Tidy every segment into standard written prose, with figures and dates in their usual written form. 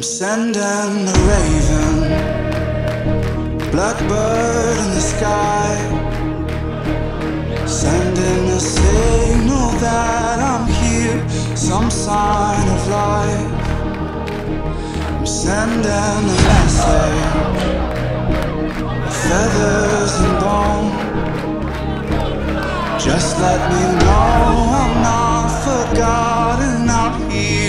I'm sending a raven, blackbird in the sky, sending a signal that I'm here, some sign of life. I'm sending a message, feathers and bone, just let me know I'm not forgotten out here.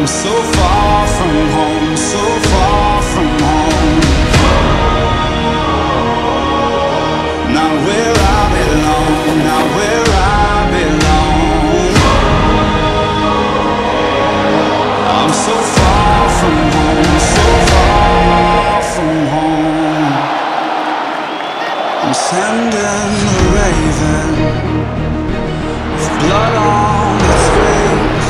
I'm so far from home, so far from home, not where I belong, not where I belong. I'm so far from home, so far from home. I'm sending a raven with blood on its wings,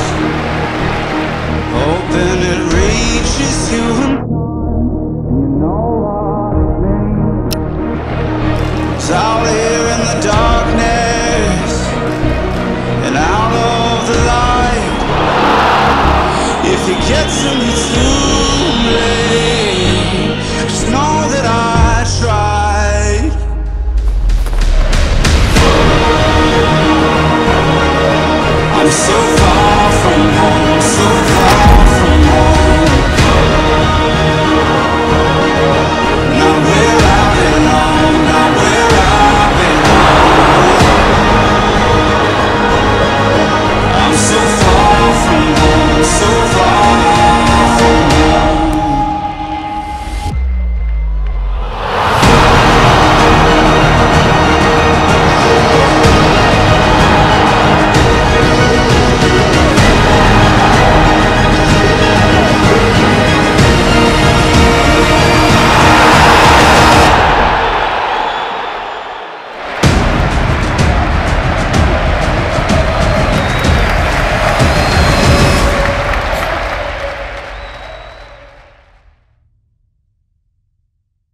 hoping it reaches you in time. You know what it means. It's out here in the darkness and out of the light. If it gets in between